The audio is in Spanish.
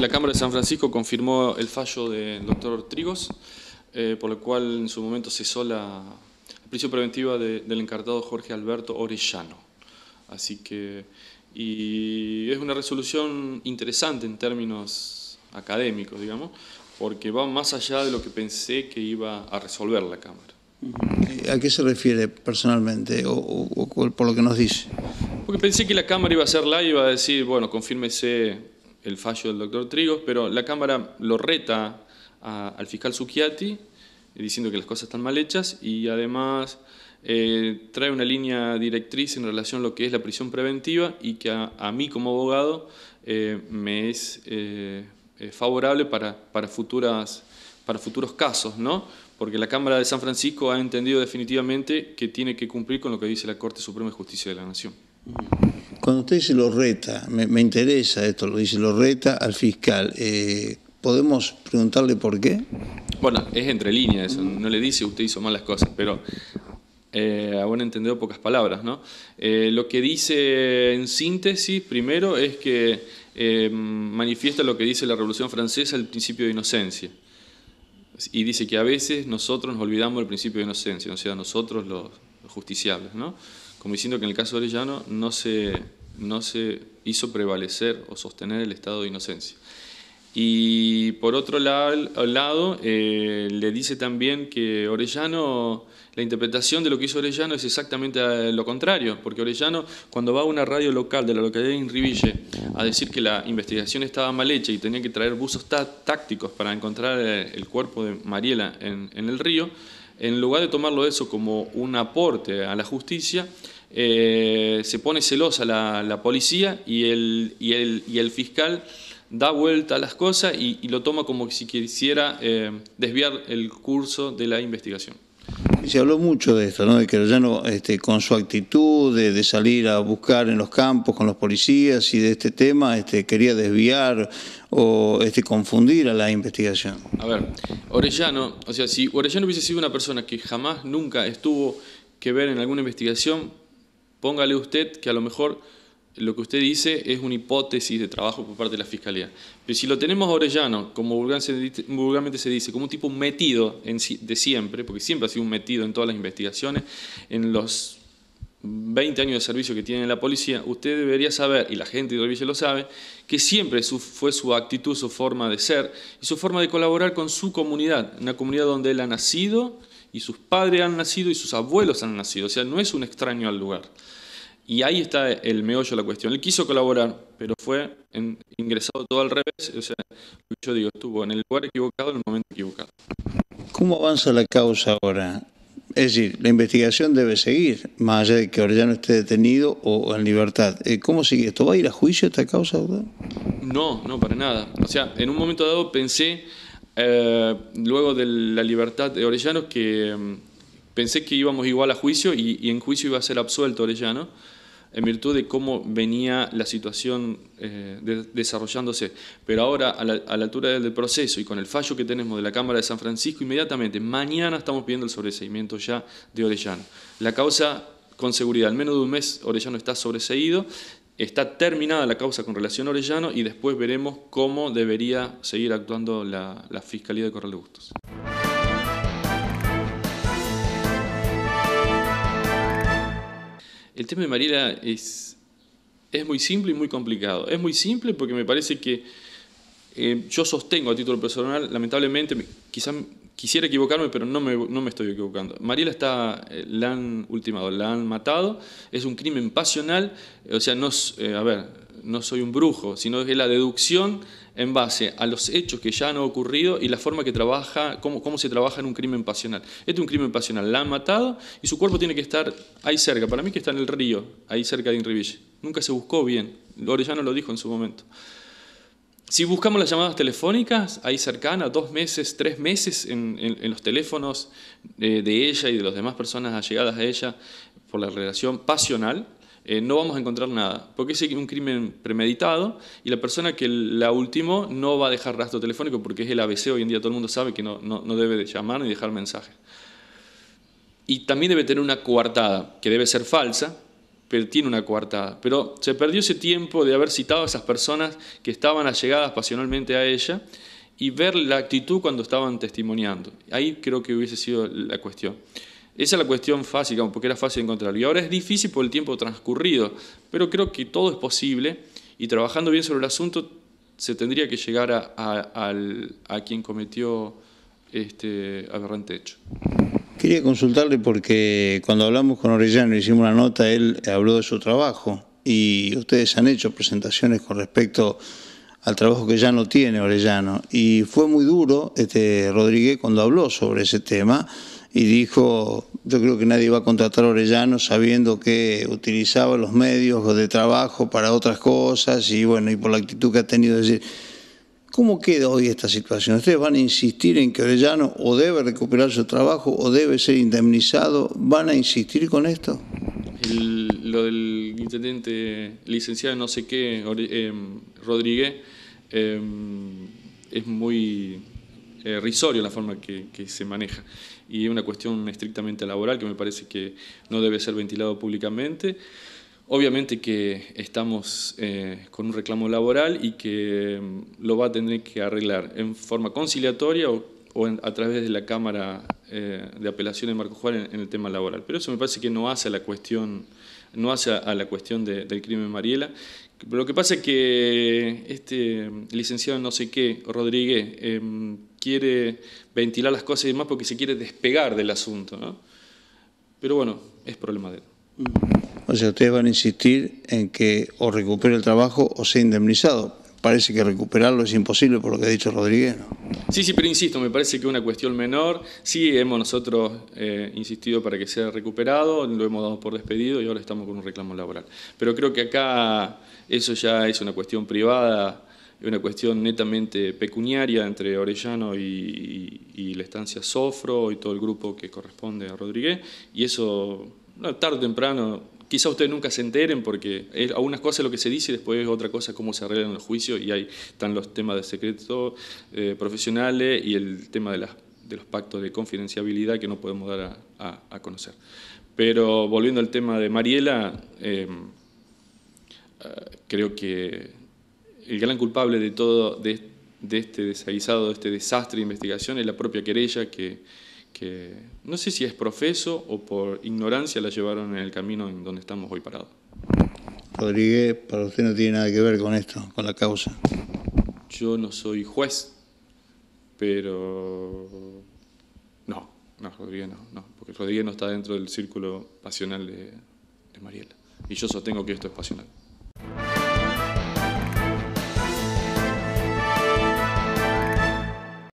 La Cámara de San Francisco confirmó el fallo del doctor Trigos, por lo cual en su momento cesó la prisión preventiva del encartado Jorge Alberto Orellano. Así que, y es una resolución interesante en términos académicos, digamos, porque va más allá de lo que pensé que iba a resolver la Cámara. ¿A qué se refiere personalmente o por lo que nos dice? Porque pensé que la Cámara iba a ser y iba a decir, bueno, confírmese el fallo del doctor Trigos, pero la Cámara lo reta al fiscal Zucchiati, diciendo que las cosas están mal hechas, y además trae una línea directriz en relación a lo que es la prisión preventiva y que a mí como abogado me es favorable para futuros casos, ¿no? Porque la Cámara de San Francisco ha entendido definitivamente que tiene que cumplir con lo que dice la Corte Suprema de Justicia de la Nación. Cuando usted dice lo reta, me interesa esto, lo dice lo reta al fiscal, ¿podemos preguntarle por qué? Bueno, es entre líneas eso, no le dice usted hizo mal las cosas, pero a buen entender pocas palabras, ¿no? Lo que dice en síntesis primero es que manifiesta lo que dice la Revolución Francesa, el principio de inocencia. Y dice que a veces nosotros nos olvidamos del principio de inocencia, o sea, nosotros los justiciables, ¿no? Como diciendo que en el caso de Orellano no se hizo prevalecer o sostener el estado de inocencia. Y por otro lado, le dice también que Orellano, la interpretación de lo que hizo Orellano es exactamente lo contrario, porque Orellano, cuando va a una radio local de la localidad de Inriville a decir que la investigación estaba mal hecha y tenía que traer buzos tácticos para encontrar el cuerpo de Mariela en el río, en lugar de tomarlo eso como un aporte a la justicia, se pone celosa la policía y el fiscal da vuelta a las cosas y lo toma como si quisiera desviar el curso de la investigación. Y se habló mucho de esto, ¿no? De que Orellano, con su actitud de salir a buscar en los campos con los policías y de este tema, quería desviar o confundir a la investigación. A ver, Orellano, o sea, si Orellano hubiese sido una persona que jamás, nunca estuvo que ver en alguna investigación, póngale usted que a lo mejor lo que usted dice es una hipótesis de trabajo por parte de la Fiscalía. Pero si lo tenemos a Orellano, como vulgarmente se dice, como un tipo metido de siempre, porque siempre ha sido un metido en todas las investigaciones, en los 20 años de servicio que tiene la policía, usted debería saber, y la gente de Orellano lo sabe, que siempre fue su actitud, su forma de ser, y su forma de colaborar con su comunidad, una comunidad donde él ha nacido, y sus padres han nacido, y sus abuelos han nacido, o sea, no es un extraño al lugar. Y ahí está el meollo de la cuestión. Él quiso colaborar, pero fue ingresado todo al revés. O sea, yo digo, estuvo en el lugar equivocado, en el momento equivocado. ¿Cómo avanza la causa ahora? Es decir, la investigación debe seguir, más allá de que Orellano esté detenido o en libertad. ¿Cómo sigue esto? ¿Va a ir a juicio esta causa, verdad? No, no, para nada. O sea, en un momento dado pensé, luego de la libertad de Orellano, que pensé que íbamos igual a juicio y en juicio iba a ser absuelto Orellano, en virtud de cómo venía la situación desarrollándose. Pero ahora, a la altura del proceso y con el fallo que tenemos de la Cámara de San Francisco, inmediatamente, mañana estamos pidiendo el sobreseimiento ya de Orellano. La causa, con seguridad, al menos de un mes Orellano está sobreseído, está terminada la causa con relación a Orellano y después veremos cómo debería seguir actuando la Fiscalía de Corral de Bustos. El tema de Mariela es muy simple y muy complicado. Es muy simple porque me parece que yo sostengo a título personal, lamentablemente, quizás quisiera equivocarme, pero no me estoy equivocando. Mariela la han ultimado, la han matado, es un crimen pasional, o sea, no soy un brujo, sino que la deducción en base a los hechos que ya han ocurrido y la forma que trabaja, cómo se trabaja en un crimen pasional. Este es un crimen pasional, la han matado y su cuerpo tiene que estar ahí cerca, para mí que está en el río, ahí cerca de Inriville. Nunca se buscó bien, Orellano lo dijo en su momento. Si buscamos las llamadas telefónicas, ahí cercana, 2 meses, 3 meses en los teléfonos de ella y de las demás personas allegadas a ella por la relación pasional, no vamos a encontrar nada, porque es un crimen premeditado y la persona que la ultimó no va a dejar rastro telefónico porque es el ABC, hoy en día todo el mundo sabe que no debe de llamar ni dejar mensajes. Y también debe tener una coartada, que debe ser falsa, pero tiene una coartada. Pero se perdió ese tiempo de haber citado a esas personas que estaban allegadas pasionalmente a ella y ver la actitud cuando estaban testimoniando. Ahí creo que hubiese sido la cuestión. Esa es la cuestión fácil, porque era fácil encontrarlo. Y ahora es difícil por el tiempo transcurrido, pero creo que todo es posible y trabajando bien sobre el asunto se tendría que llegar a quien cometió este aberrante hecho. Quería consultarle porque cuando hablamos con Orellano, hicimos una nota, él habló de su trabajo y ustedes han hecho presentaciones con respecto al trabajo que ya no tiene Orellano. Y fue muy duro Rodríguez cuando habló sobre ese tema y dijo, yo creo que nadie va a contratar a Orellano sabiendo que utilizaba los medios de trabajo para otras cosas y bueno, y por la actitud que ha tenido. Es decir, ¿cómo queda hoy esta situación? ¿Ustedes van a insistir en que Orellano o debe recuperar su trabajo o debe ser indemnizado? ¿Van a insistir con esto? Lo del intendente licenciado no sé qué, Rodríguez, es muy risorio la forma que se maneja. Y es una cuestión estrictamente laboral que me parece que no debe ser ventilado públicamente. Obviamente que estamos con un reclamo laboral y que lo va a tener que arreglar en forma conciliatoria o a través de la Cámara de Apelación de Marcos Juárez en el tema laboral. Pero eso me parece que no hace a la cuestión, no hace a la cuestión del crimen de Mariela. Pero lo que pasa es que este licenciado no sé qué, Rodríguez, quiere ventilar las cosas y demás porque se quiere despegar del asunto, ¿no? Pero bueno, es problema de él. O sea, ustedes van a insistir en que o recupere el trabajo o sea indemnizado. Parece que recuperarlo es imposible por lo que ha dicho Rodríguez, ¿no? Sí, pero insisto, me parece que es una cuestión menor. Sí, hemos nosotros insistido para que sea recuperado, lo hemos dado por despedido y ahora estamos con un reclamo laboral. Pero creo que acá eso ya es una cuestión privada, una cuestión netamente pecuniaria entre Orellano y la estancia Sofro y todo el grupo que corresponde a Rodríguez. Y eso, no, tarde o temprano... Quizá ustedes nunca se enteren porque algunas cosas es lo que se dice y después es otra cosa cómo se arreglan los juicios y ahí están los temas de secreto profesionales y el tema de los pactos de confidenciabilidad que no podemos dar a conocer. Pero volviendo al tema de Mariela, creo que el gran culpable de todo de este desaguisado, de este desastre de investigación es la propia querella que no sé si es profeso o por ignorancia la llevaron en el camino en donde estamos hoy parados. Rodríguez, para usted no tiene nada que ver con esto, con la causa. Yo no soy juez, pero... No, Rodríguez no, porque Rodríguez no está dentro del círculo pasional de Mariela. Y yo sostengo que esto es pasional.